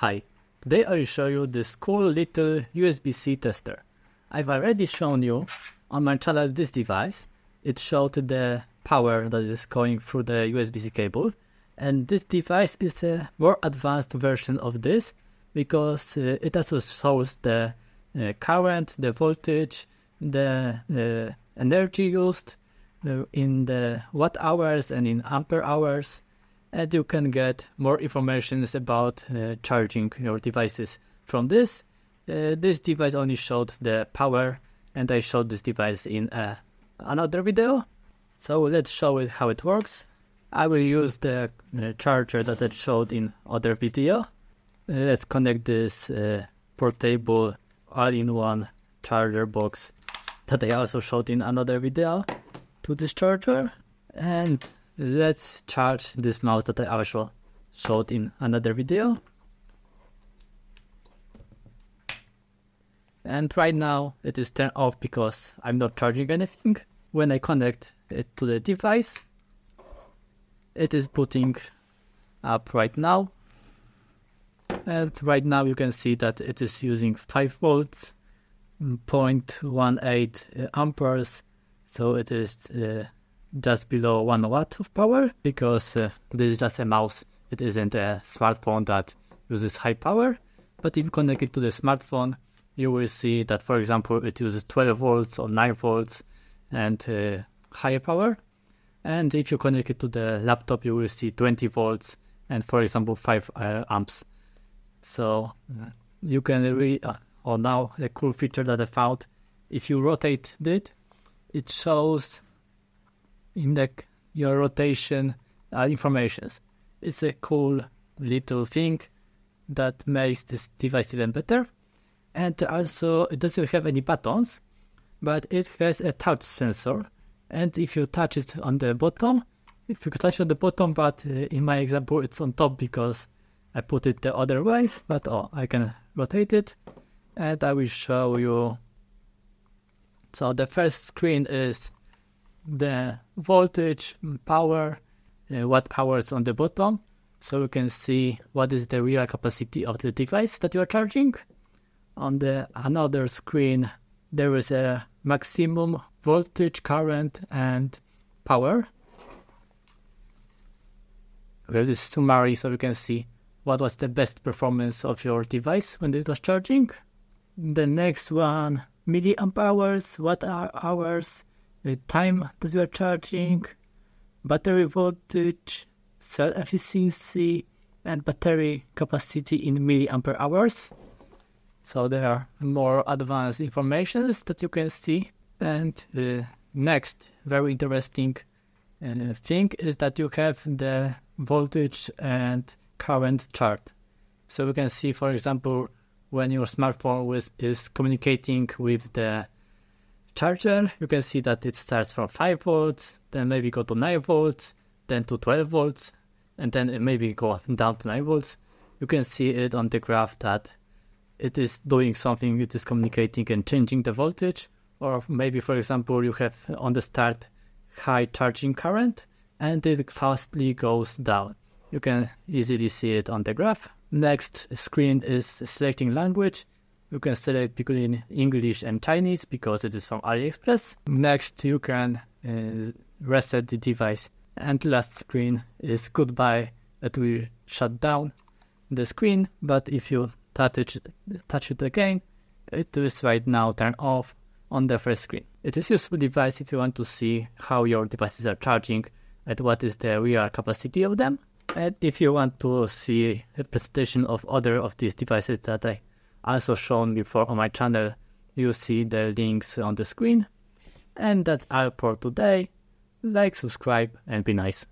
Hi, today I will show you this cool little USB-C tester. I've already shown you on my channel this device. It showed the power that is going through the USB-C cable, and this device is a more advanced version of this because it also shows the current, the voltage, the energy used in the watt-hours and in ampere-hours. And you can get more information about charging your devices from this. This device only showed the power, and I showed this device in another video. So let's show it how it works. I will use the charger that I showed in other video. Let's connect this portable all-in-one charger box that I also showed in another video to this charger, and let's charge this mouse that I also showed in another video. And right now it is turned off because I'm not charging anything. When I connect it to the device, it is booting up right now. And right now you can see that it is using 5 volts, 0.18 amperes, so it is just below 1 watt of power, because this is just a mouse. It isn't a smartphone that uses high power. But if you connect it to the smartphone, you will see that, for example, it uses 12 volts or 9 volts and higher power. And if you connect it to the laptop, you will see 20 volts and, for example, 5 amps. So you can really, or now a cool feature that I found, if you rotate it shows in your rotation informations. It's a cool little thing that makes this device even better. And also it doesn't have any buttons, but it has a touch sensor. And if you touch it on the bottom, but in my example it's on top because I put it the other way, but I can rotate it and I will show you. So the first screen is the voltage, power, watt hours on the bottom, so you can see what is the real capacity of the device that you are charging. On the another screen there is a maximum voltage, current and power. There is summary, so you can see what was the best performance of your device when it was charging. The next one, milliamp hours, watt hours, the time that you are charging, battery voltage, cell efficiency, and battery capacity in milliampere hours. So there are more advanced informations that you can see. And the next very interesting thing is that you have the voltage and current chart. So you can see, for example, when your smartphone is communicating with the charger, you can see that it starts from 5 volts, then maybe go to 9 volts, then to 12 volts, and then it maybe go down to 9 volts. You can see it on the graph that it is doing something, it is communicating and changing the voltage. Or maybe, for example, you have on the start high charging current and it fastly goes down. You can easily see it on the graph. Next screen is selecting language. You can select between English and Chinese because it is from AliExpress. Next, you can reset the device. And last screen is goodbye. It will shut down the screen, but if you touch it again, it is right now turned off on the first screen. It is a useful device if you want to see how your devices are charging and what is the real capacity of them. And if you want to see a presentation of other of these devices that I also shown before on my channel, you see the links on the screen. And that's all for today. Like, subscribe and be nice.